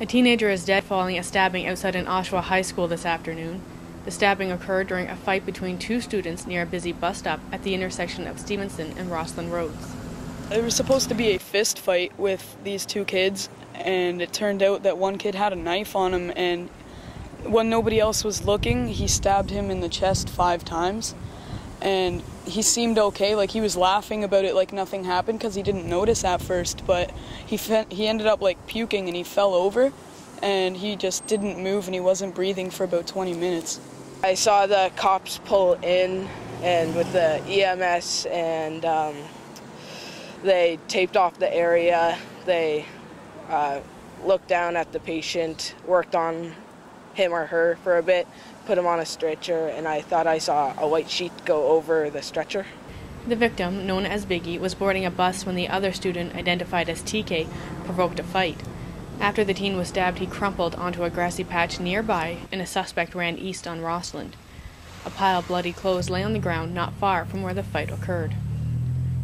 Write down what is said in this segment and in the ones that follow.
A teenager is dead following a stabbing outside an Oshawa high school this afternoon. The stabbing occurred during a fight between two students near a busy bus stop at the intersection of Stevenson and Rossland roads. There was supposed to be a fist fight with these two kids, and it turned out that one kid had a knife on him, and when nobody else was looking, he stabbed him in the chest 5 times. And he seemed okay, like he was laughing about it like nothing happened because he didn't notice at first, but he ended up like puking and he fell over and he just didn't move and he wasn't breathing for about 20 minutes. I saw the cops pull in and with the EMS and they taped off the area. They looked down at the patient, worked on him or her for a bit, put him on a stretcher, and I thought I saw a white sheet go over the stretcher. The victim, known as Biggie, was boarding a bus when the other student, identified as TK, provoked a fight. After the teen was stabbed, he crumpled onto a grassy patch nearby, and a suspect ran east on Rossland. A pile of bloody clothes lay on the ground not far from where the fight occurred.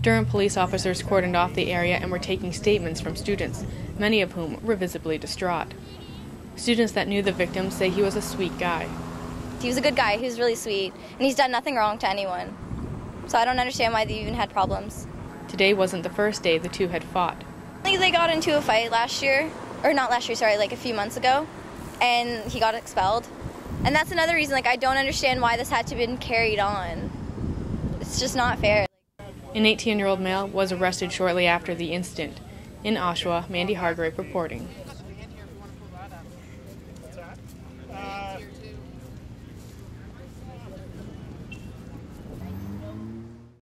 Durham police officers cordoned off the area and were taking statements from students, many of whom were visibly distraught. Students that knew the victim say he was a sweet guy. He was a good guy, he was really sweet, and he's done nothing wrong to anyone. So I don't understand why they even had problems. Today wasn't the first day the two had fought. I think they got into a fight like a few months ago, and he got expelled. And that's another reason, like, I don't understand why this had to have been carried on. It's just not fair. An 18-year-old male was arrested shortly after the incident. In Oshawa, Mandy Hargrave reporting.